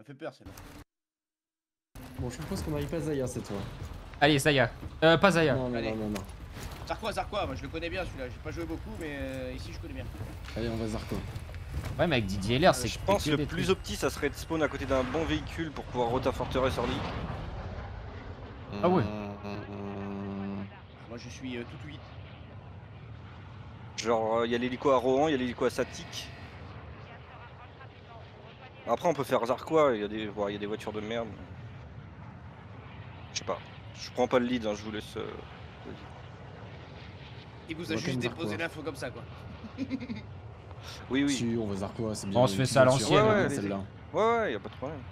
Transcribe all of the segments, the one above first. m'a fait peur celle-là. Bon, je propose qu'on aille pas Zaya cette fois. Allez, Zaya. Pas Zaya. Non, non, non, non. Zarko, Zarko, moi je le connais bien celui-là. J'ai pas joué beaucoup, mais ici je connais bien. Allez, on va Zarko. Ouais, mais avec Didier LR, c'est que. Je pense que le plus opti, ça serait de spawn à côté d'un bon véhicule pour pouvoir Rota Forteresse Orly. Ah ouais. Moi je suis tout de suite. Genre, il y a l'hélico à Rohan, il y a l'hélico à Sattiq. Après, on peut faire Zarko, il y a des, ouais, y a des voitures de merde. Je sais pas. Je prends pas le lead, hein, je vous laisse. Il vous a juste déposé l'info comme ça, quoi. Oui, oui. Si, on va Zarko, c'est bien. On se fait ça à l'ancienne, ouais, celle-là. Ouais, ouais, y'a pas de problème.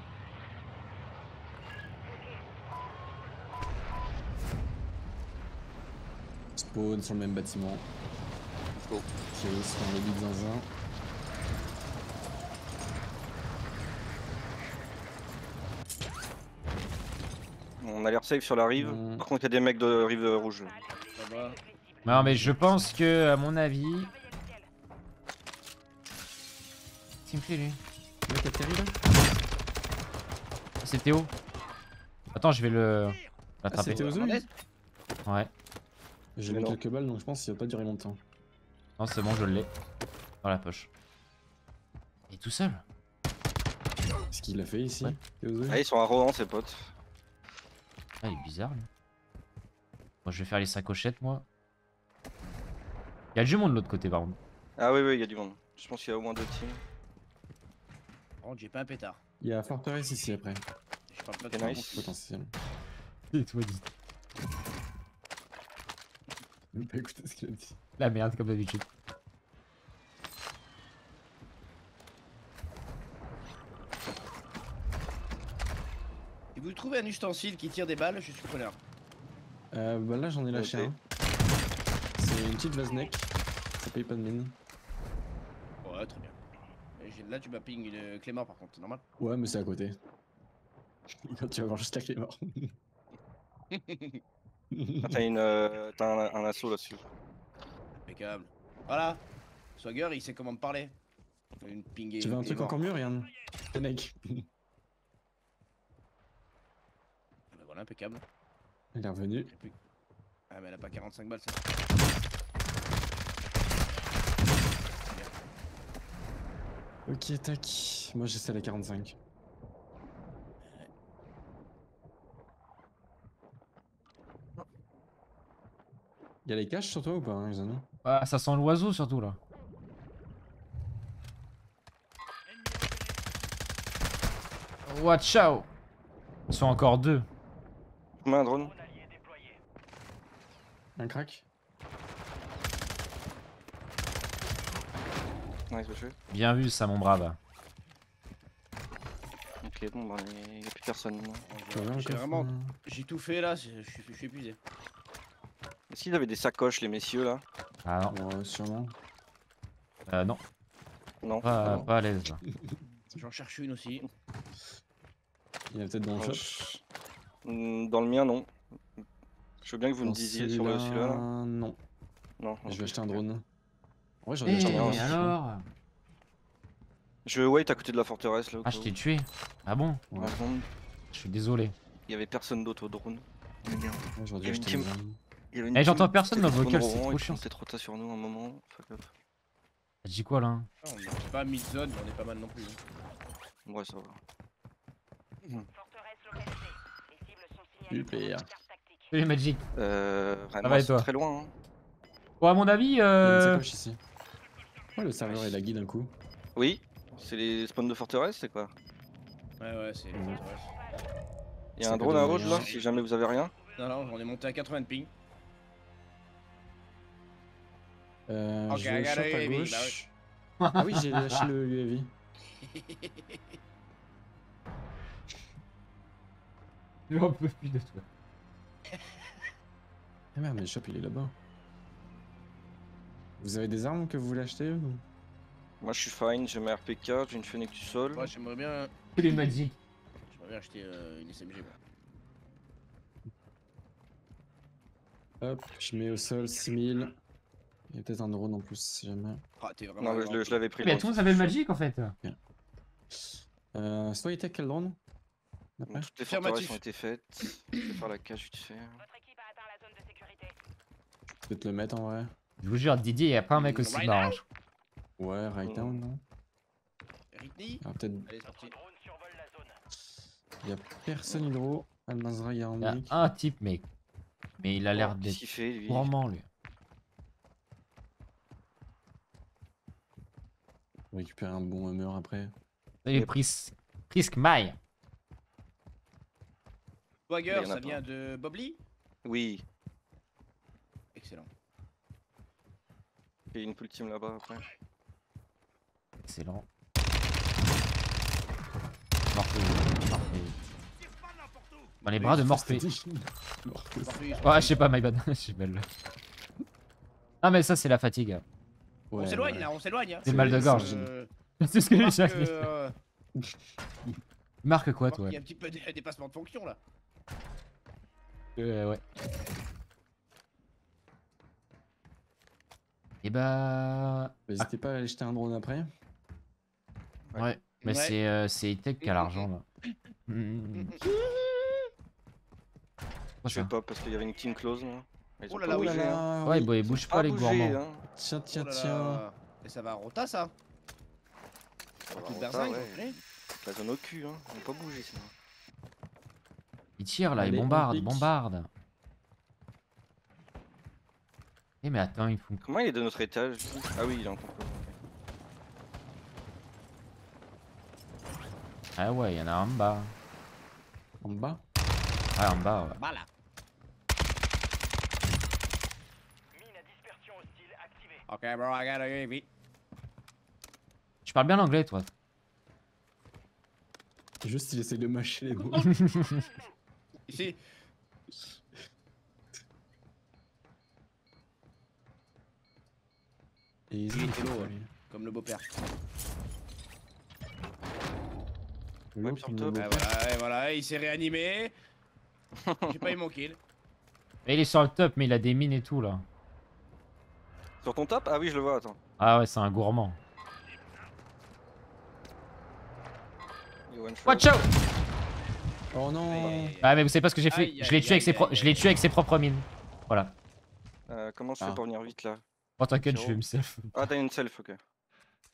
Spawn sur le même bâtiment. Go. J'ai aussi un lobby de zinzin. On a l'air safe sur la rive. Par contre, il y a des mecs de rive rouge. Là. Non, mais je pense que, à mon avis. Qu'est-ce qu'il me fait lui? Le mec atterrit là? C'est Théo. Attends, je vais le. Ah, c'est Théo lui? Ouais. J'ai mis quelques balles donc je pense qu'il va pas durer longtemps. Non, c'est bon, je l'ai. Dans la poche. Il est tout seul. Qu'est-ce qu'il a fait ici? Ouais. Ah, ils sont à Rohan, ses potes. Ah, il est bizarre lui. Moi, je vais faire les sacochettes, moi. Il y a du monde de l'autre côté, par contre. Ah, oui, oui, il y a du monde. Je pense qu'il y a au moins deux teams. Par contre, j'ai pas un pétard. Il y a Forteresse ici après. Je parle pas de nice. Potentiel. Et toi, dis. Je vais pas écouter ce qu'il a dit. La merde comme d'habitude. Si vous trouvez un ustensile qui tire des balles, je suis preneur. Bah là j'en ai lâché un. C'est une petite vase neck, ça paye pas de mine. Ouais, très bien. Là tu m'as ping une clé mort par contre, c'est normal. Ouais, mais c'est à côté. Tu vas voir juste la clé mort. T'as un assaut là-dessus. Impeccable. Voilà. Swagger, il sait comment me parler. Une pingée. Tu veux un truc encore mieux, Ryan? Fennec. Ben voilà, impeccable. Elle est revenue. Ah, mais elle a pas 45 balles, ça. Ok, tac. Moi, j'essaie la 45. Y'a les caches sur toi ou pas, hein, les amis? Ah, ça sent l'oiseau surtout là. Watch out! Ils sont encore deux. Combien un drone? Un crack? Nice, bien vu ça, mon brave. Ok, bon, bah y'a plus personne. J'ai vraiment. J'ai tout fait là, je suis épuisé. Est-ce qu'ils avaient des sacoches, les messieurs là? Ah non, sûrement. Non. Non. Pas à l'aise. J'en cherche une aussi. Il y en a peut-être dans le shop. Dans le mien, non. Je veux bien que vous me disiez sur le celui-là. Non. Non. Je vais acheter un drone. Ouais, j'en ai acheté un drone. Mais alors? Je wait à côté de la forteresse là. Ah, je t'ai tué. Ah bon? Je suis désolé. Il y avait personne d'autre au drone. Il y a une team. Eh, j'entends personne dans le vocal, c'est trop chiant. C'était trop tard sur nous un moment. Fuck up. T'as dit quoi là? On n'est pas mid-zone, mais on est pas mal non plus. Ouais, ça va. Super. Salut Magic. Ça va et toi? Très loin. Bon, à mon avis. Pourquoi le serveur est lagué d'un coup? Oui, c'est les spawns de forteresse, c'est quoi? Ouais, ouais, c'est les forteresses. Y'a un drone à rouge là, si jamais vous avez rien? Non, non, on est monté à 80 de ping. Ok, je shop à gauche. Bah ouais. Ah oui, j'ai lâché le UAV. J'en peux plus de toi. Ah merde, mais le shop il est là-bas. Vous avez des armes que vous voulez acheter ou... Moi je suis fine, j'ai ma RPK, j'ai une fennec du sol. Moi j'aimerais bien. Les Magic. J'aimerais bien acheter une SMG. Hop, je mets au sol 6000. Il y a peut-être un drone en plus si jamais. Ah, t'es vraiment. Non, je l'avais pris. Mais tout le monde s'appelle Magic en fait. C'est toi Itek qui a le drone? Bon, toutes les forteresses ont été faites. Je vais faire la cage vite fait. Votre équipe a atteint la zone de sécurité. Je vais te le mettre en vrai. Je vous jure, Didier, il n'y a pas un mec aussi marrant. Ouais, right down, non? Ritney? Ah, peut-être. Il n'y a personne hydro. Al-Nazra, il y a un mec. Un type, mec. Mais il a l'air d'être gourmand, lui. On récupère un bon humeur après. Salut, Prisque Maille. Swagger, ça vient de Bob Lee? Oui. Excellent. Il y a une full team là-bas après. Excellent. Morphée. Dans les bras de Morphée. Ouais, je sais pas, my bad. Je suis belle. Ah, mais ça, c'est la fatigue. Ouais, on s'éloigne là, on s'éloigne. C'est le mal de gorge. C'est ce que j'ai cherché. Marque quoi, toi? Il y a un petit peu de dépassement de fonction là. Ouais. Et bah. N'hésitez pas à aller jeter un drone après. Ouais, mais c'est Itek qui a l'argent là. Je sais pas parce qu'il y avait une team close là. Oh là là, ouais, ils bougent pas les gourmands. Tiens, tiens, tiens. Et ça va à Rota ça? La zone au cul, hein. On peut pas bouger sinon. Ils tirent là, ils bombardent, bombardent. Eh mais attends, ils font. Comment il est de notre étage? Ah oui, il est en complot. Ah ouais, il y en a un en bas. En bas? Ouais, en bas, ouais. Voilà. Ok, bro, I gotta UAV. Tu parles bien l'anglais, toi? Juste, il essaie de mâcher les mots. Ici. Et ils ont été lourds, comme le beau-père. Ouais, sur top. Voilà, et voilà, il s'est réanimé. J'ai pas eu mon kill. Et il est sur le top, mais il a des mines et tout là. Sur ton top? Ah oui, je le vois, attends. Ah ouais, c'est un gourmand. Watch out! Oh non! Ah, mais vous savez pas ce que j'ai fait? Je l'ai tué avec ses propres mines. Voilà. Comment je fais pour venir vite là? Oh, t'inquiète, je fais une self. Ah, t'as une self, ok.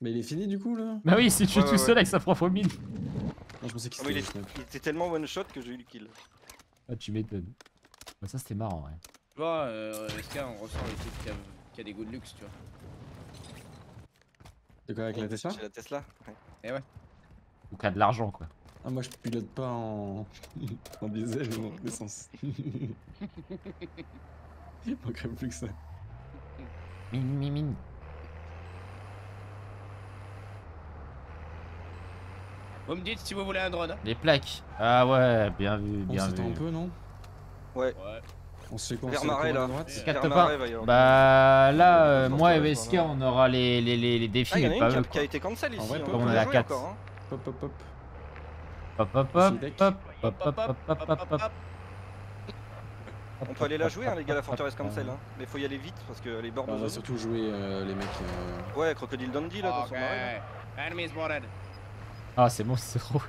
Mais il est fini du coup là? Bah oui, il s'est tué tout seul avec sa propre mine. Je pensais qu'il était tellement one shot que j'ai eu le kill. Ah, tu m'étonnes. Bah, ça c'était marrant, ouais. Tu vois, SK, on ressort les trucs qui a des goûts de luxe, tu vois. C'est quoi avec la Tesla? C'est la Tesla, ouais. Eh ouais. Ou qu'il y a de l'argent, quoi. Ah, moi je pilote pas en diesel ou en essence. Il manquerait plus que ça. Mine. Vous me dites si vous voulez un drone. Les plaques. Ah ouais, bien vu, bien vu. On s'étend un peu, non? Ouais. On se fait quoi? Vermarais là. Bah là, moi et VSK, on aura les défis, mais pas eux. Qui a été cancel ici. On est à 4. Hop hop hop. Hop hop hop. Hop hop hop hop hop. On peut aller la jouer, hein, les gars, la forteresse cancel. Hein. Mais faut y aller vite parce que les bords. On va surtout jouer les mecs. Ouais, Crocodile Dundee là dans son marais. Enemy spotted. Ah c'est bon, c'est trop.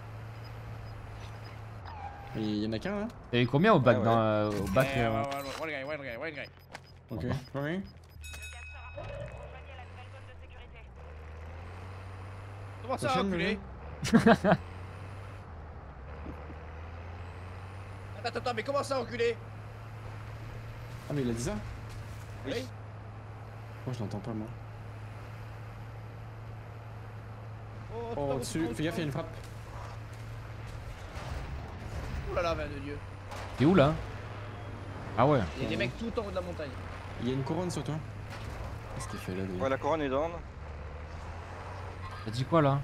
Il y en a qu'un là. T'as eu combien au bac? Au bac Ok. Ouais. Comment ça, reculé? Attends, mais comment ça, reculé? Ah mais il a dit ça? Oui. Moi je l'entends pas moi. Oh, au-dessus, fais gaffe, il y a une frappe. Oulala, de Dieu. T'es où là? Ah ouais. Il y a des mecs tout en haut de la montagne. Il y a une couronne sur toi. Qu'est-ce qu'il fait là? Ouais, la couronne est down. T'as dit quoi là?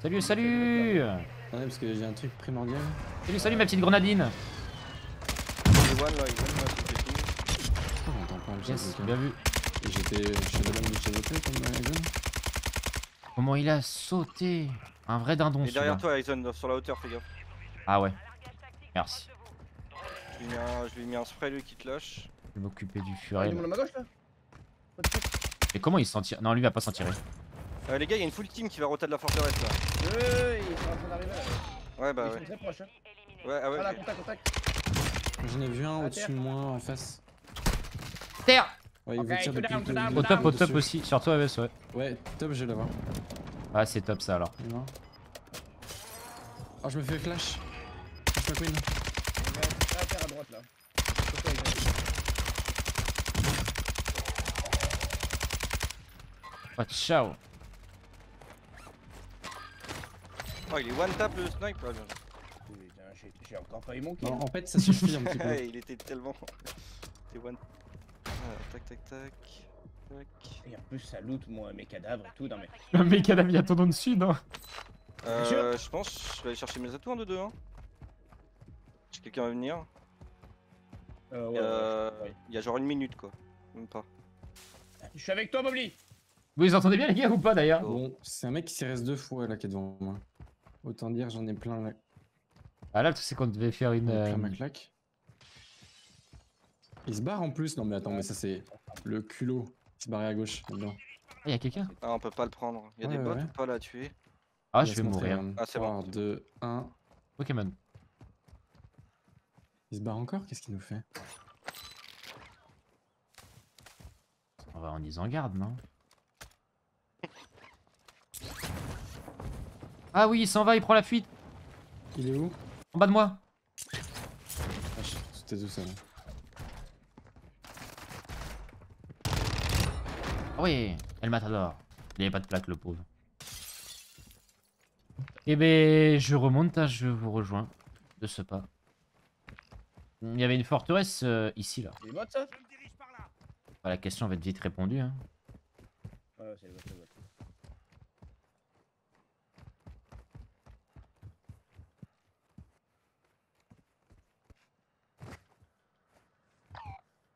Salut, salut! Attendez, parce que j'ai un truc primordial. Salut, salut ma petite grenadine! Il one là, il one là, c'est tout. Oh, on entend pas le chef. Bien vu. J'étais chez la dame de chez l'hôtel comme Aizen. Comment il a sauté? Un vrai dindon. Et derrière toi, Aizen, sur la hauteur, fais gaffe. Ah ouais. Merci. Je lui ai mis un spray, lui qui te lâche. Je vais m'occuper du furet. Mais comment il s'en tire? Non, lui va pas s'en tirer. Les gars, il y a une full team qui va roter de la forteresse là. Ils sont en train d'arriver là. Ouais, bah ouais. Ils sont très proches, hein. Ouais, ah ouais. Voilà, contact, contact. J'en ai vu un au-dessus de moi en face. Terre. Ouais, okay, il veut tirer depuis le... au top aussi, surtout AVS, ouais. Ouais, top, je vais l'avoir. Ah, c'est top ça alors. Oh, je me fais flash. Je me queen. À terre à droite là. Oh, ciao. Oh, il est one tap le snipe là. J'ai encore pas eu mon kill. En fait, ça suffit un petit peu. Il était tellement. T'es one. Tac tac tac. Et en plus, ça loot moi mes cadavres et tout. Non mais. Mes cadavres, y'a ton nom dessus, non? Je pense, je vais aller chercher mes atouts en 2-2. Hein. Si quelqu'un va venir. Ouais, ouais. Y'a genre une minute quoi. Même pas. Je suis avec toi, Bob Lee. Vous les entendez bien les gars ou pas d'ailleurs? Bon, c'est un mec qui s'est resté 2 fois là qui est devant moi. Autant dire, j'en ai plein là. Ah là, tu sais qu'on devait faire une. Plein ma claque. Il se barre en plus, non mais attends, mais ça c'est le culot. Il se barre à gauche. Ah, y'a quelqu'un? Ah, on peut pas le prendre. Y'a des bots ou pas là à tuer? Ah, je vais mourir. Ah, c'est bon. 3, 2, 1. Pokémon. Il se barre encore? Qu'est-ce qu'il nous fait? On y en garde, non? Ah oui, il s'en va, il prend la fuite. Il est où? En bas de moi. Ah, c'était tout ça là. Oui, elle m'attendait. Il n'y avait pas de plaque, le pauvre. Et eh ben, je remonte, hein, je vous rejoins de ce pas. Il y avait une forteresse ici, là. C'est les bots, ça? Enfin, la question va être vite répondue. Hein. Ouais, c'est les bots, c'est les bots.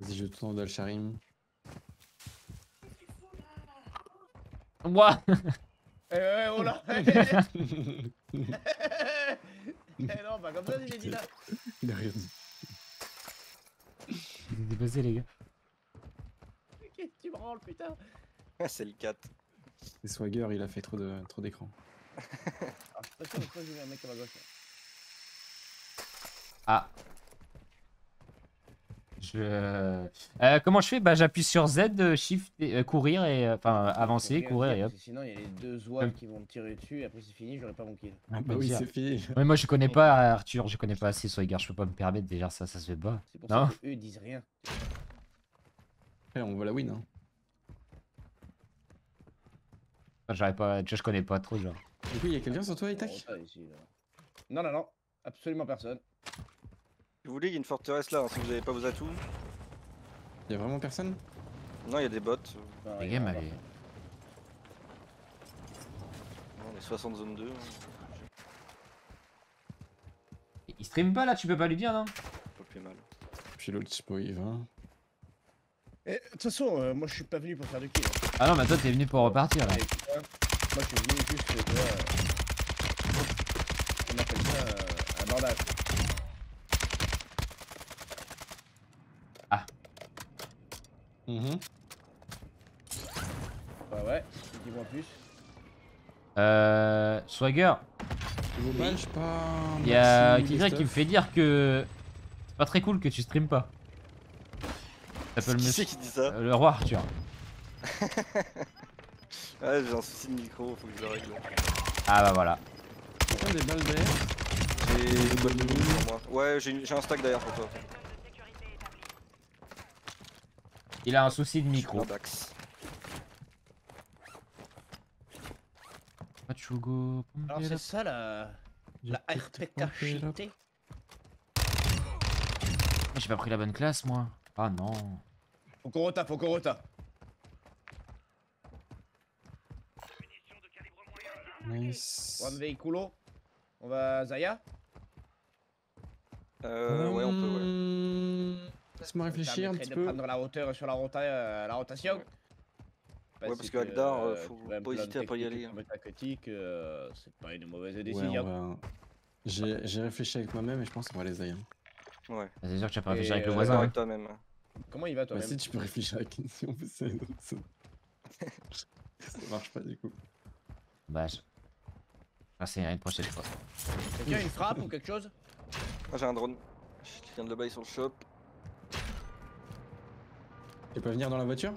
Vas-y, je tourne d'Alcharim. Moi. Oh là. Non, pas comme ça, j'ai dit là. Il a rien dit. Il est dépassé, les gars. Qu'est-ce que tu me rends, putain? Ah, c'est le 4. C'est Swagger, il a fait trop d'écran. Ah, je suis pas sûr de j'ai vu un mec à ma gauche. Ah. Comment je fais? Bah j'appuie sur Z, shift, courir et enfin avancer, courir et hop. Sinon il y a les deux oies qui vont me tirer dessus et après c'est fini, j'aurai pas mon kill. Ah bah oui, c'est fini. Mais moi je connais pas Arthur, je connais pas assez Swagger, je peux pas me permettre déjà ça, ça se fait pas. C'est pour ça que eux disent rien. Après on voit la win hein. J'arrive pas, je connais pas trop genre. Du coup il y a quelqu'un sur toi Itek? Non non non, absolument personne. Si vous voulez, il y a une forteresse là, hein, si vous avez pas vos atouts. Y'a vraiment personne? Non, y'a des bots. Enfin, les gars, allez. On est 60 zone 2. Hein. Il stream pas là, tu peux pas lui dire non? Pas plus mal. Puis l'autre spo il va. De toute façon, moi je suis pas venu pour faire du kill. Hein. Ah non, mais toi t'es venu pour repartir là. Et, moi je suis venu juste pour. On appelle ça un bandage. Bah ouais, dis-moi plus. Swagger. Y'a quelqu'un qui me fait dire que c'est pas très cool que tu stream pas. T'appelles le monsieur qui dit ça? Le roi Arthur. Ouais, j'ai un souci de micro, faut que je le règle. Ah bah voilà. J'ai des balles derrière. J'ai des balles de mine pour moi. Ouais, j'ai un stack derrière pour toi. Il a un souci de micro. Alors c'est ça la RPK cheatée. J'ai pas pris la bonne classe moi. Ah non. Faut qu'on rota, faut qu'on rota. Nice. One véhiculo. On va Zaya. Ouais on peut ouais. Laisse-moi réfléchir un petit peu. Prendre la hauteur sur la rotation. Ouais, parce que Akdar, faut pas hésiter à pas y aller. C'est pas une mauvaise décision. Ouais, j'ai réfléchi avec moi-même et je pense qu'on va les ailleurs. Ouais. C'est sûr que tu as pas réfléchi avec le voisin. Avec toi-même. Comment il va toi-même? Si tu peux réfléchir avec une si on peut ça. Ça marche pas du coup. Dommage. Ah, c'est une prochaine fois. Quelqu'un a une frappe ou quelque chose? Moi j'ai un drone. Je viens de le bailler sur le shop. Tu peux venir dans la voiture?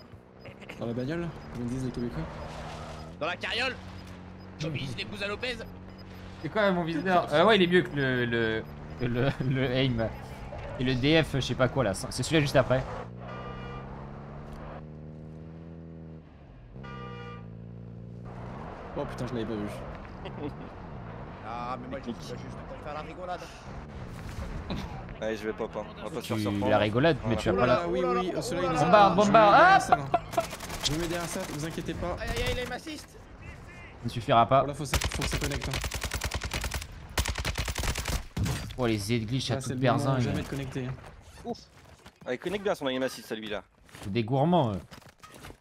Dans la bagnole? Comme disent les Québécois. Dans la carriole? Comme ils l'épousent à Lopez. C'est quoi mon visiteur? Ouais, il est mieux que le aim. Et le DF, je sais pas quoi là. C'est celui-là juste après. Oh putain, je l'avais pas vu. Ah, mais moi je vais juste faire la rigolade. Allez, je vais pop, hein. On va pas se faire surprendre. La rigolade, mais tu vas pas là. Oui, celui-là il nous bombarde, je vais m'aider à ça, vous inquiétez pas. Aïe aïe aïe, il m'assiste. Ça ne suffira pas. Là, faut que ça connecte. Oh, les Z glitch à toute berzin. Jamais connecté. Ouf. Allez, connecte bien son aim assist celui-là. C'est des gourmands.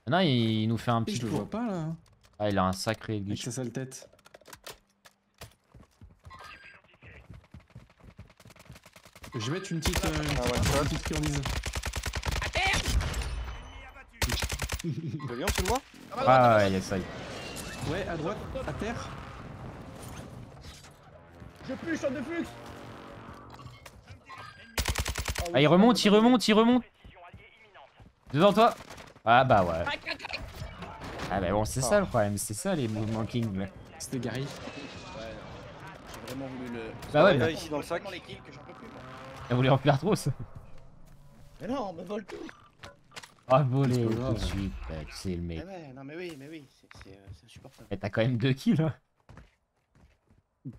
Non, il nous fait un petit. Je le vois pas là. Ah, il a un sacré glitch. Avec sa sale tête. Je vais mettre une petite friandise. À terre. Tu veux bien en dessous de moi? Ah ouais, ça y est. Ouais, à droite, à terre. Je pue, champ de flux. Ah, il remonte, il remonte, il remonte. Devant toi. Ah bah ouais. Ah bah bon, c'est ça le problème, c'est ça les mouvements King. C'était Gary. Ouais, j'ai vraiment voulu le. Bah ouais, mais... ici dans le sac. T'as voulu en faire trop ça? Mais non, on me vole tout. Ah, voler tout de suite, tu sais le mec. Ouais, non mais oui, c'est insupportable. T'as quand même 2 kills. Hein.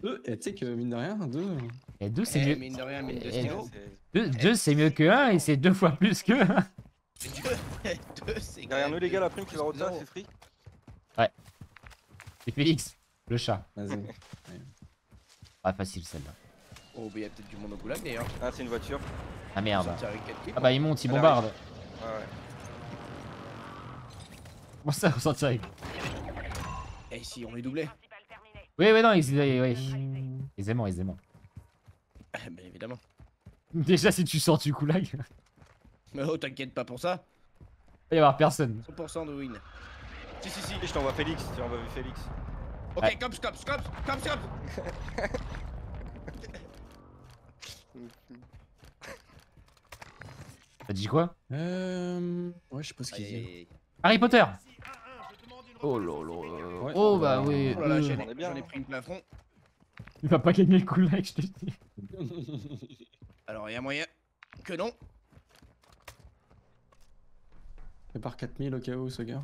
2, tu sais que mine de rien, 2. Et 2 c'est mieux. Mine de rien, mine de Théo. 2 c'est mieux que 1 et c'est 2 fois plus que 1. Derrière nous les gars, la prime qui va Rota, c'est free. Ouais. C'est Félix, le chat. Vas-y. Pas facile celle-là. Oh bah y'a peut-être du monde au goulag d'ailleurs. Ah c'est une voiture. Ah merde. Ah bah il monte, il bombarde. Ah ouais. Comment ça on s'en tire? Eh si on est doublé. Oui oui non, aisément, aisément. Bah évidemment. Déjà si tu sors du goulag. Mais oh t'inquiète pas pour ça. Il va y avoir personne. 100% de win. Si si si. Je t'envoie Félix, tu envoies Félix. Ok, ouais. Cops. T'as dit quoi? Ouais, je sais pas ce qu'il dit. Harry Potter. Oh lolo. Oh bah oui. Oh là là, j'en ai pris une plafond. Il va pas gagner le coup là, je te dis. Alors y'a moyen que non. Prépare 4000 au cas où, ce gars.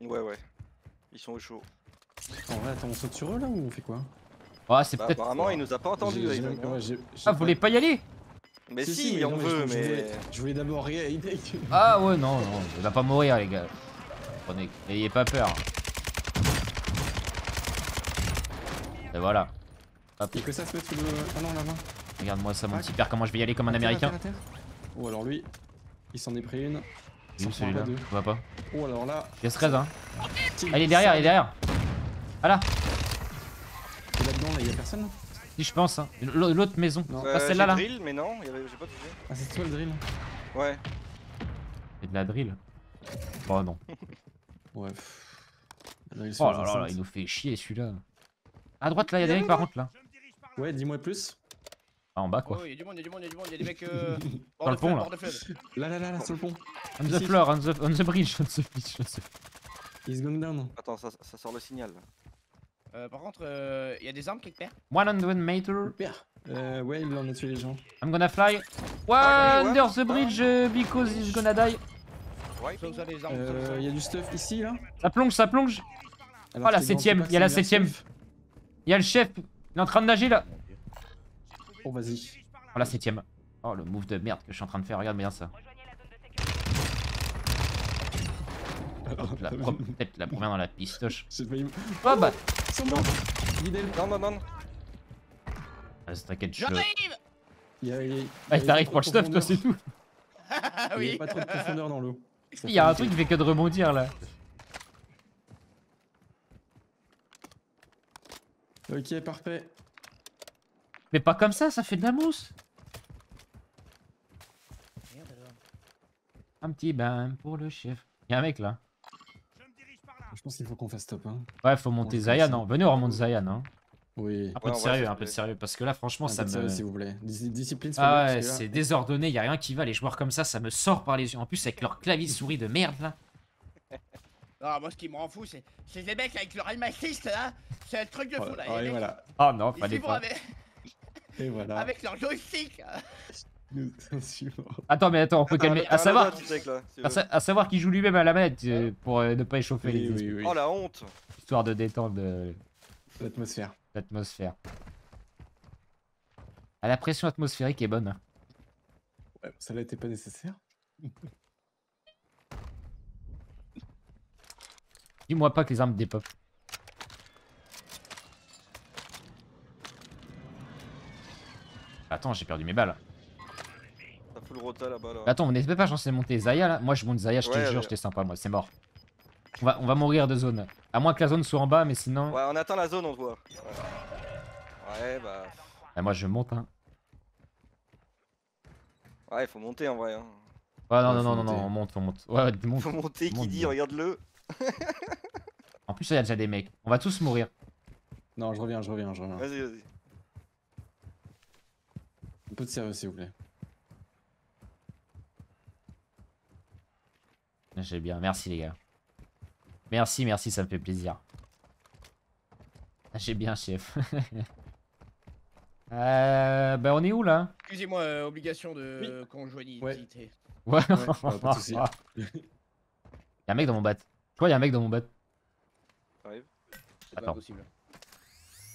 Ouais. Ils sont au chaud. En vrai, attends, on saute sur eux là ou on fait quoi? Ah, c'est peut-être. Apparemment, il nous a pas entendu. Ah, vous voulez pas y aller? Mais si, on veut, mais. Je voulais d'abord rien. Ah, ouais, non. Il va pas mourir, les gars. Prenez. N'ayez pas peur. Et voilà. Hop. Que ça se mette sous le. Ah non, là-bas. Regarde-moi ça, mon petit père, comment je vais y aller comme un américain. Oh, alors lui, il s'en est pris une. Où celui-là? On va pas. Oh alors là. Il y a 13 hein. Elle est derrière, elle est derrière. Ah là. Et là-dedans là, il y a personne? Si je pense hein. L'autre maison. Pas celle-là là. Drill mais non, j'ai pas touché. Ah c'est toi le drill? Ouais. C'est de la drill. Oh non. Ouais. Oh là là, il nous fait chier celui-là. À droite là, il y a des mecs par contre là. Ouais, dis-moi plus. Ah, en bas quoi. Il y a du monde, il y a des mecs. Dans le pont là. Là, sur le pont. On the floor, on the bridge, on the He's going down. Attends, ça sort le signal. Par contre, il y a des armes quelque part. 100 meter. Ouais, il en a tué les gens. I'm gonna fly. Under the bridge because he's gonna die. Il y a du stuff ici là. Ça plonge. Oh la 7ème, il y a la 7ème. Il y a le chef, il est en train de nager là. Oh vas-y. Oh la 7ème. Oh le move de merde que je suis en train de faire, regarde bien ça. Peut-être la première dans la pistoche. Oh bah non. Vas-y t'inquiète, je... J'arrive. Ah t'arrives pour le stuff toi c'est tout. Il y a pas trop de profondeur dans l'eau. Il y a un truc qui fait que de rebondir là. Ok parfait. Mais pas comme ça, ça fait de la mousse. Un petit bain pour le chef. Y'a un mec là. Je pense qu'il faut qu'on fasse top 1. Hein. Ouais, faut monter Zayan. Hein. Venez, on remonte Zayan. Hein. Oui. Un peu de sérieux, un peu de sérieux. Parce que là, franchement, ça me. S'il vous plaît. Discipline. Ah ouais, c'est désordonné. Y a rien qui va. Les joueurs comme ça me sort par les yeux. En plus, avec leur clavier souris de merde là. Ah, moi, ce qui me rend fou, c'est les mecs avec leur almaciste là. C'est un truc de fou là. Ah, et voilà. Ah non, fallait pas. Et voilà. Avec leur joystick. Attends, mais attends, on peut calmer. À savoir, à savoir qu'il joue lui-même à la manette pour ne pas échauffer les esprits. Oui. Oh la honte! Histoire de détendre l'atmosphère. L'atmosphère. Ah, la pression atmosphérique est bonne. Ouais, ça l'a été pas nécessaire. Dis-moi pas que les armes dépopent. Attends, j'ai perdu mes balles. Full Rota là-bas là. Attends, on n'est pas censé monter Zaya là. Moi je monte Zaya, je te jure, j'étais sympa moi, c'est mort. On va mourir de zone. À moins que la zone soit en bas, mais sinon. Ouais, on atteint la zone, on te voit. Ouais, bah. Bah moi je monte hein. Ouais, il faut monter en vrai. Hein. Ouais, non, ouais, non, on monte, on monte. Ouais, monte. Faut monter, qui dit, regarde-le. En plus, il y a déjà des mecs. On va tous mourir. Non, je reviens. Vas-y, vas-y. Un peu de sérieux, s'il vous plaît. J'ai bien, merci les gars. Merci, merci, ça me fait plaisir. J'ai bien, chef. Bah on est où là? Excusez-moi, obligation de conjoignité. Ouais, pas de soucis. Y'a un mec dans mon bat. Je crois qu'il y a un mec dans mon bat. T'arrives? C'est pas possible.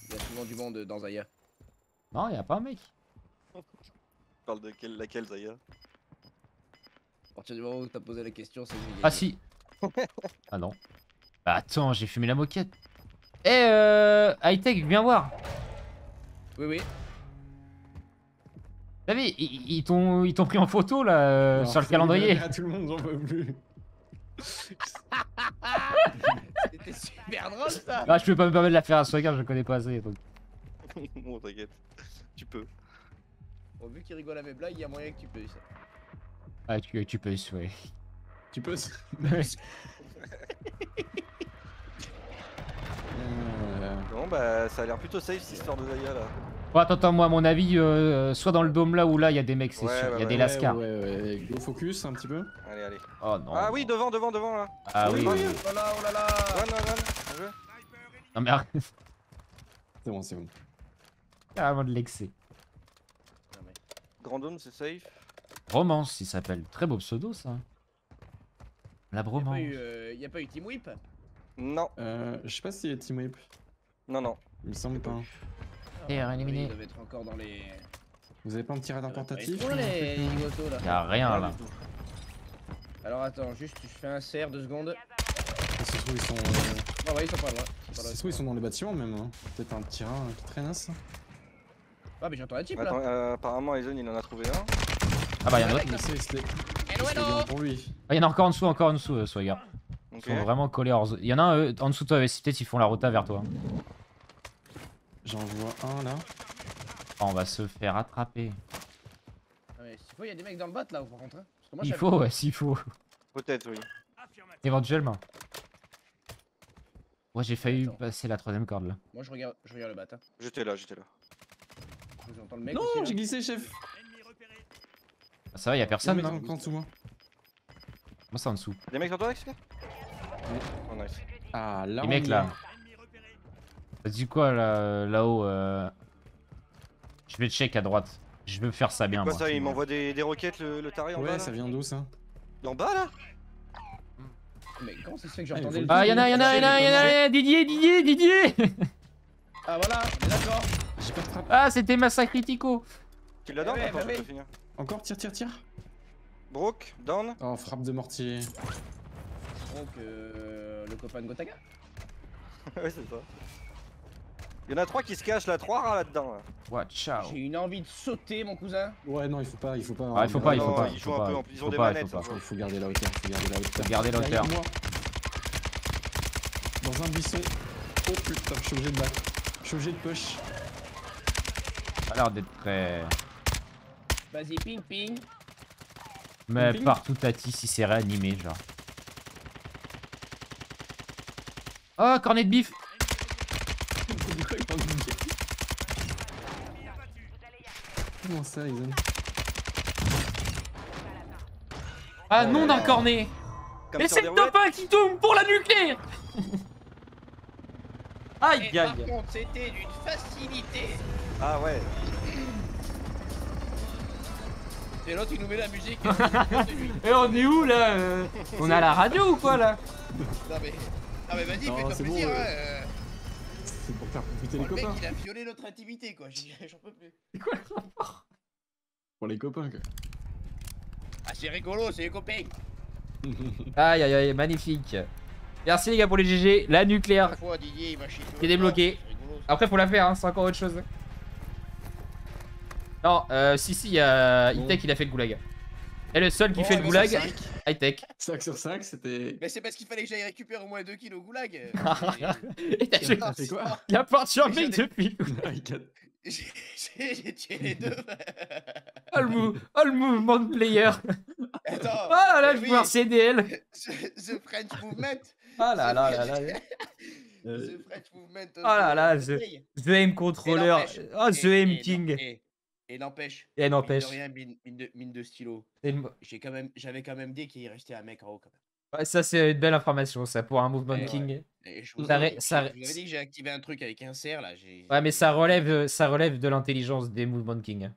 Il y a souvent du monde dans Zaya. Non, y'a pas un mec. Tu parles de laquelle Zaya? À partir du moment où t'as posé la question, c'est... Ah si. Ah non. Bah attends, j'ai fumé la moquette. Eh High-Tech, viens voir. Oui, oui. T'as vu, ils t'ont pris en photo là, non, sur le calendrier. À tout le monde, j'en peux plus. C'était super drôle ça. Ah, je peux pas me permettre de la faire à Swagger, je le connais pas assez. Donc. Bon, t'inquiète, tu peux. Bon, vu qu'il rigole à mes blagues, il y a moyen que tu peux ça. Ah, tu peux, ouais. Tu peux. Bon, bah, ça a l'air plutôt safe cette histoire de Zaya là. Bon, attends, moi, à mon avis, soit dans le dôme là ou là, il y a des mecs, c'est sûr. Il y a des lascars. Ouais. Focus un petit peu. Allez, allez. Oh non. Ah oui, devant là. Ah oui. Oh là là. Run. Non, mais arrête. C'est bon. Carrément de l'excès. Grand dôme, c'est safe. Romance, il s'appelle. Très beau pseudo, ça. La Bromance. Y'a pas eu Team Whip? Non. Je sais pas s'il y a Team Whip. Non. Il me semble pas. LR éliminé. Ils doivent être encore dans les... Vous avez pas un petit radar portatif? Y'a rien, là. Alors attends, juste, je fais un CR 2 secondes. Ça se trouve, ils sont... Ah ouais, ils sont pas loin. Ça se trouve, ils sont dans les bâtiments, même. Hein. Peut-être un petit rat qui traîne, ça. Ah, mais j'entends un type, là. Apparemment, Aizen, il en a trouvé un. Ah bah y'en a d'autres. Ah y'en a encore en dessous, Swagger. Okay. Ils sont vraiment collés hors zone. Y'en a un en dessous de toi, peut-être ils font la rota vers toi. J'en vois un là. Oh, on va se faire attraper. Ah, mais s'il faut, y'a des mecs dans le bot là, par contre. Hein. Moi, il faut, ouais, s'il faut. Peut-être, oui. Éventuellement. Ouais, j'ai failli passer la 3ème corde là. Moi je regarde le bat. Hein. J'étais là. Le mec non, j'ai glissé, chef. Ah, ça va, y'a personne. Y'a en dessous, moi. Moi, c'est en dessous. Des mecs sur toi, Alex? Oh, nice. Ah, là. Les mecs là. T'as dit quoi là-haut? Je vais check à droite. Je veux faire ça bien. Quoi, moi, ça, il m'envoie des roquettes le taré en bas. Ouais, ça vient d'où ça? D'en bas là? Mais comment ça se fait que j'entendais le... Ah, y'en a, Didier. Ah, voilà, on est d'accord. Ah, c'était Massacritico. Tu l'as dans? Encore tire. Brooke, down. Oh, frappe de mortier. Brooke, le copain de Gotaga. Ouais, c'est ça. Il y en a 3 qui se cachent là, 3 rats là-dedans. Ouais, ciao. J'ai une envie de sauter, mon cousin. Ouais, non, il faut pas. Ah, il faut pas. Ils jouent un peu, en plus ils ont des manettes. Il faut garder la hauteur. Garder la hauteur. Dans un buisson. Oh putain, je suis obligé de battre. Je suis obligé de push. Ça a l'air d'être très... Vas-y, ping. Mais ping, partout Tati si c'est réanimé, genre. Oh, cornet de bif. Comment ça, Aizen? Ah, nom d'un cornet. Mais c'est le top 1 qui tombe pour la nucléaire. Aïe, aïe. Par contre, c'était d'une facilité. Ah ouais. Et là, tu nous mets la musique. Et on est où là? On a la radio ou quoi là? Non mais, ah mais vas-y, fais-toi plaisir. Bon, c'est pour faire profiter les copains. Le mec, il a violé notre intimité quoi. J'en peux plus. C'est quoi le rapport? Pour les copains quoi. Ah c'est rigolo, c'est les copains. Aïe aïe aïe, magnifique. Merci les gars pour les GG. La nucléaire qui est débloquée. Après faut la faire, hein, c'est encore autre chose. Non, si, il y a Itek, il a fait le goulag. Et le seul qui fait le goulag, Itek. 5 sur 5, c'était. Mais c'est parce qu'il fallait que j'aille récupérer au moins 2 kilos au goulag. Et t'as joué quoi? Il a pas de survie depuis. J'ai tué les deux. Oh le mouvement de player. Attends. Oh là, je vois CDL. The French Movement. Oh là là là là. The French Movement. Oh là là, The Aim Controller. Oh, The Aim King. Et n'empêche, mine de stylo, j'avais quand même dit qu'il restait un mec en haut quand même. Ouais, ça c'est une belle information ça, pour un movement king. Ouais. Je vous avais dit que j'ai activé un truc avec un cerf là. Ouais mais ça relève de l'intelligence des movement king.